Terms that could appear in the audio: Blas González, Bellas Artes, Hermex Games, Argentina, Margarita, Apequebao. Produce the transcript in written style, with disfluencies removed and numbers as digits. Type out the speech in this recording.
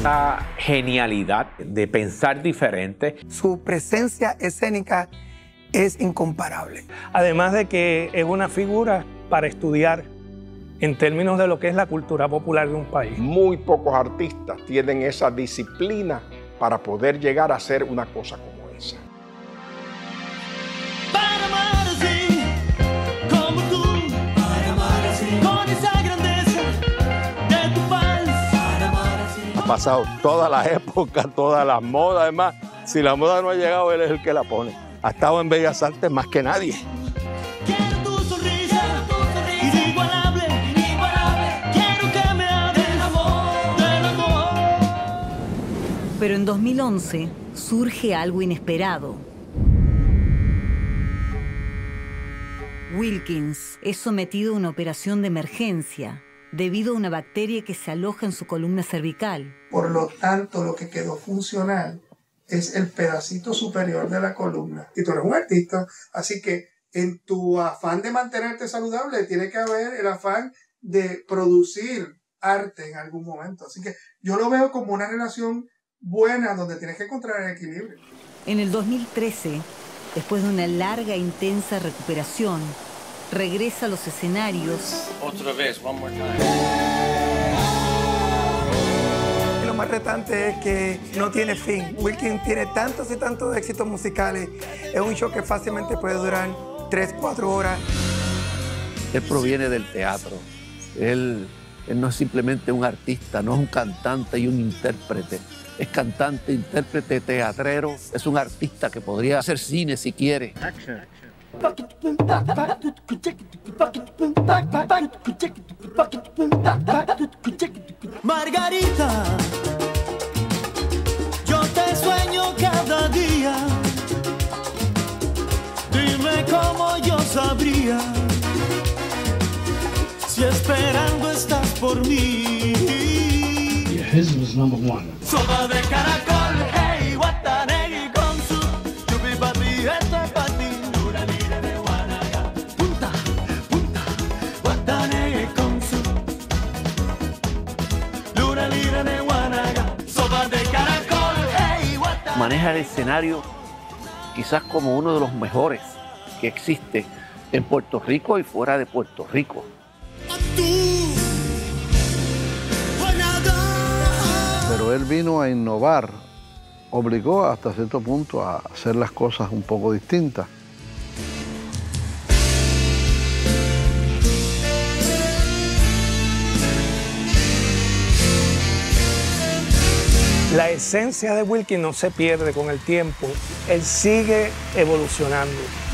esa genialidad de pensar diferente. Su presencia escénica es incomparable. Además de que es una figura para estudiar en términos de lo que es la cultura popular de un país. Muy pocos artistas tienen esa disciplina para poder llegar a hacer una cosa como esa. Ha pasado toda la época, todas las modas, además, si la moda no ha llegado, él es el que la pone. Ha estado en Bellas Artes más que nadie. Pero en 2011 surge algo inesperado. Wilkins es sometido a una operación de emergencia debido a una bacteria que se aloja en su columna cervical. Por lo tanto, lo que quedó funcional es el pedacito superior de la columna. Y tú eres un artista, así que en tu afán de mantenerte saludable tiene que haber el afán de producir arte en algún momento. Así que yo lo veo como una relación buena, donde tienes que encontrar el equilibrio. En el 2013, después de una larga e intensa recuperación, regresa a los escenarios. Otra vez, one more time. Lo más retante es que no tiene fin. Wilkins tiene tantos y tantos éxitos musicales. Es un show que fácilmente puede durar 3 o 4 horas. Él proviene del teatro. Él no es simplemente un artista, no es un cantante y un intérprete. Es cantante, intérprete, teatrero. Es un artista que podría hacer cine si quiere. Action. Margarita, yo te sueño cada día. Dime cómo yo sabría si esperando estás por mí. His was number one. Sopa de caracol, hey, watanegi con su yupi papi, esta pati, dura vida de guanaya. Punta, punta, watanegi con su dura vida de guanaya. Sopa de caracol, hey, watanegi. Maneja el escenario quizás como uno de los mejores que existe en Puerto Rico y fuera de Puerto Rico. Pero él vino a innovar, obligó hasta cierto punto a hacer las cosas un poco distintas. La esencia de Wilkins no se pierde con el tiempo, él sigue evolucionando.